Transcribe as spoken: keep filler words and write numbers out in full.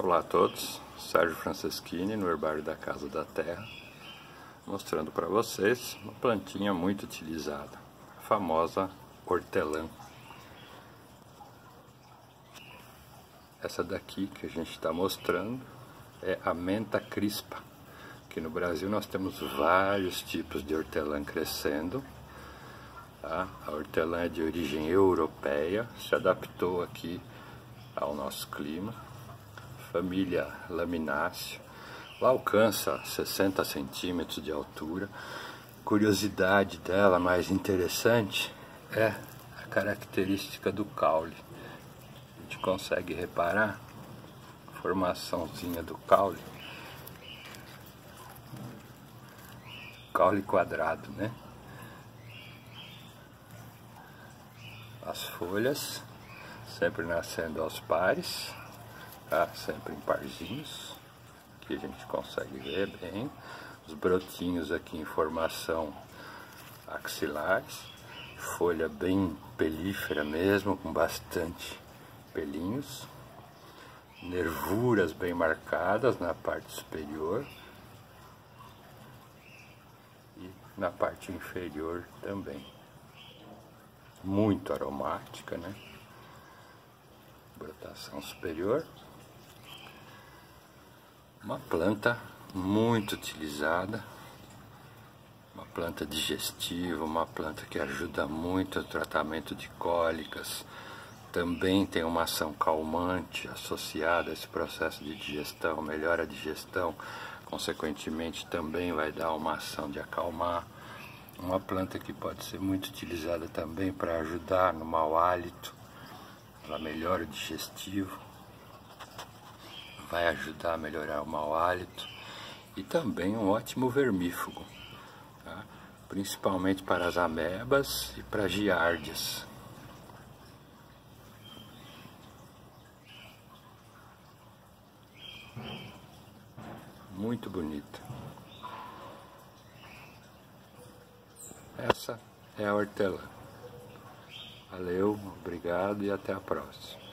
Olá a todos, Sergio Franceschini no herbário da Casa da Terra, mostrando para vocês uma plantinha muito utilizada, a famosa hortelã. Essa daqui que a gente está mostrando é a Mentha crispa, que no Brasil nós temos vários tipos de hortelã crescendo. Tá? A hortelã é de origem europeia, se adaptou aqui ao nosso clima. Família Lamiaceae, ela alcança sessenta centímetros de altura. Curiosidade dela mais interessante é a característica do caule. A gente consegue reparar a formaçãozinha do caule. Caule quadrado, né? As folhas sempre nascendo aos pares, tá? Sempre em parzinhos, que a gente consegue ver bem. Os brotinhos aqui em formação axilares, folha bem pelífera mesmo, com bastante pelinhos, nervuras bem marcadas na parte superior e na parte inferior também. Muito aromática, né? Brotação superior. Uma planta muito utilizada, uma planta digestiva, uma planta que ajuda muito no tratamento de cólicas. Também tem uma ação calmante associada a esse processo de digestão, melhora a digestão, consequentemente também vai dar uma ação de acalmar. Uma planta que pode ser muito utilizada também para ajudar no mau hálito, ela melhora o digestivo, vai ajudar a melhorar o mau hálito e também um ótimo vermífugo, tá? Principalmente para as amebas e para as giardias. Muito bonita. Essa é a hortelã. Valeu, obrigado e até a próxima.